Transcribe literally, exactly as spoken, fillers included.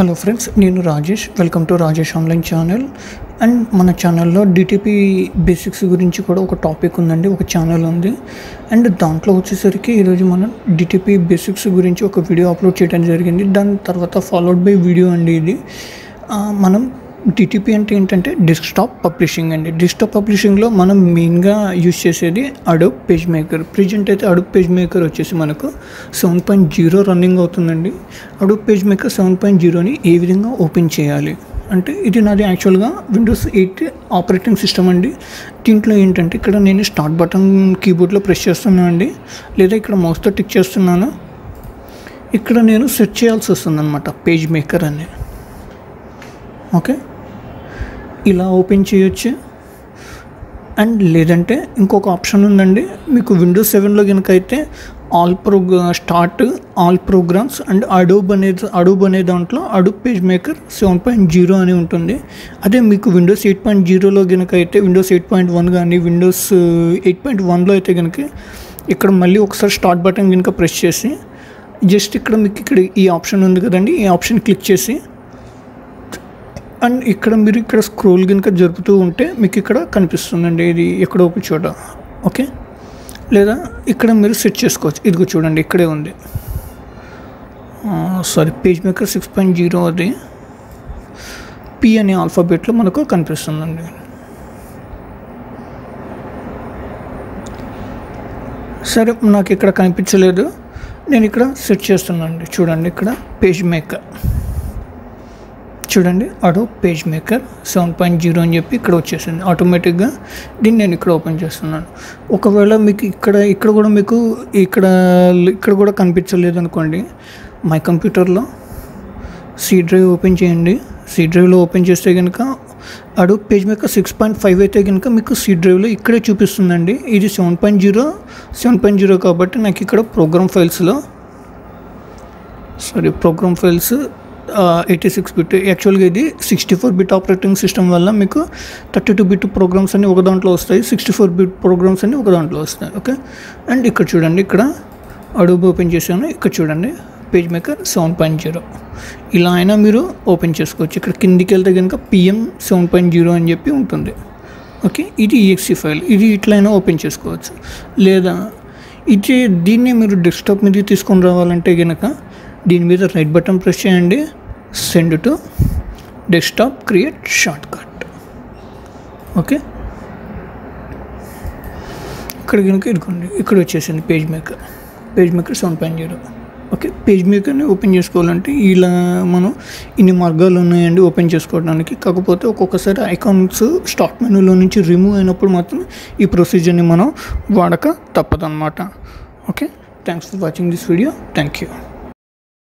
Hello friends, nenu Rajesh. Welcome to Rajesh online channel. And mana channel lo D T P basics gurinchi kuda oka topic undandi, oka channel undi. And dantlo vachesariki ee roju mana D T P basics gurinchi oka video upload cheyadam jarigindi. Dan tarvata followed by video andi idi. Uh, manam D T P ante entante desktop publishing andi. Desktop publishing lo manam main ga use chesedi Adobe PageMaker. Present aithe Adobe PageMaker vachesi manaku seven point zero running avutundandi. Adobe PageMaker seven point zero ni ee vidhanga open cheyali ante idi nadi actual ga Windows eight operating system andi. Deentlo entante ikkada nenu start button keyboard lo press chestunnanu andi, ledha ikkada mouse tho tick chestunnanu. Ikkada nenu set cheyalsi vastundi anamata PageMaker ani. Okay ఇలా open చేయొచ్చు. And లేదంటే ఇంకొక option ఉందండి మీకు Windows సెవెన్లో కనుక అయితే all program start all programs and Adobe అనేది అడోబ్ అనే దాంట్లో Adobe PageMaker seven point zero అని ఉంటుంది. అదే మీకు విండోస్ ఎయిట్ పాయింట్ జీరోలో కనుక అయితే విండోస్ ఎయిట్ పాయింట్ వన్ కానీ విండోస్ ఎయిట్ పాయింట్ వన్లో అయితే కనుక ఇక్కడ మళ్ళీ ఒకసారి స్టార్ట్ బటన్ కనుక ప్రెస్ చేసి జస్ట్ ఇక్కడ మీకు ఇక్కడ ఈ ఆప్షన్ ఉంది కదండి, ఈ ఆప్షన్ క్లిక్ చేసి అండ్ ఇక్కడ మీరు ఇక్కడ స్క్రోల్ కనుక జరుపుతూ ఉంటే మీకు ఇక్కడ కనిపిస్తుందండి ఇది ఎక్కడో ఒక చోట. ఓకే లేదా ఇక్కడ మీరు సెట్ చేసుకోవచ్చు. ఇదిగో చూడండి ఇక్కడే ఉంది. Sorry PageMaker six point zero అది పి అనే ఆల్ఫాబెట్లో మనకు కనిపిస్తుందండి. సరే నాకు ఇక్కడ కనిపించలేదు, నేను ఇక్కడ సెట్ చేస్తున్నానండి. చూడండి ఇక్కడ పేజ్ మేకర్, చూడండి Adobe PageMaker seven point zero అని చెప్పి ఇక్కడ వచ్చేసింది ఆటోమేటిక్గా. దీన్ని నేను ఇక్కడ ఓపెన్ చేస్తున్నాను. ఒకవేళ మీకు ఇక్కడ ఇక్కడ కూడా మీకు ఇక్కడ ఇక్కడ కూడా కనిపించలేదు అనుకోండి, మై కంప్యూటర్లో సి డ్రైవ్ ఓపెన్ చేయండి. సి డ్రైవ్లో ఓపెన్ చేస్తే కనుక Adobe PageMaker six point five అయితే కనుక మీకు సి డ్రైవ్లో ఇక్కడే చూపిస్తుందండి. ఇది seven point zero seven point zero కాబట్టి నాకు ఇక్కడ ప్రోగ్రామ్ ఫైల్స్లో sorry program files eighty six bit యాక్చువల్గా ఇది sixty four bit operating system వల్ల మీకు థర్టీ టూ బిట్ ప్రోగ్రామ్స్ అన్ని ఒక దాంట్లో వస్తాయి, సిక్స్టీ ఫోర్ బిట్ ప్రోగ్రామ్స్ అన్ని ఒక దాంట్లో వస్తాయి. ఓకే అండ్ ఇక్కడ చూడండి ఇక్కడ అడోబ్ ఓపెన్ చేసాను. ఇక్కడ చూడండి PageMaker seven point zero ఇలా అయినా మీరు ఓపెన్ చేసుకోవచ్చు. ఇక్కడ కిందికి వెళ్తే కనుక పిఎం సెవెన్ పాయింట్ జీరో అని చెప్పి ఉంటుంది. ఓకే ఇది ఈఎక్సీ ఫైల్, ఇది ఇట్లయినా ఓపెన్ చేసుకోవచ్చు. లేదా ఇది దీన్ని మీరు డెస్క్టాప్ మీద తీసుకొని రావాలంటే కనుక దీని మీద రైట్ బటన్ ప్రెస్ చేయండి, send to desktop create shortcut. Okay ఇక్కడ కనుక ఇదిగోండి ఇక్కడ వచ్చేసింది PageMaker PageMaker seven point zero. Okay page మేకర్ని ఓపెన్ చేసుకోవాలంటే ఇలా మనం ఇన్ని మార్గాలు ఉన్నాయండి ఓపెన్ చేసుకోవడానికి. కాకపోతే ఒక్కొక్కసారి ఐకాన్స్ స్టార్ట్ మెనూలో నుంచి రిమూవ్ అయినప్పుడు మాత్రం ఈ ప్రొసీజర్ని మనం వాడక తప్పదన్నమాట. Okay thanks for watching this video. Thank you.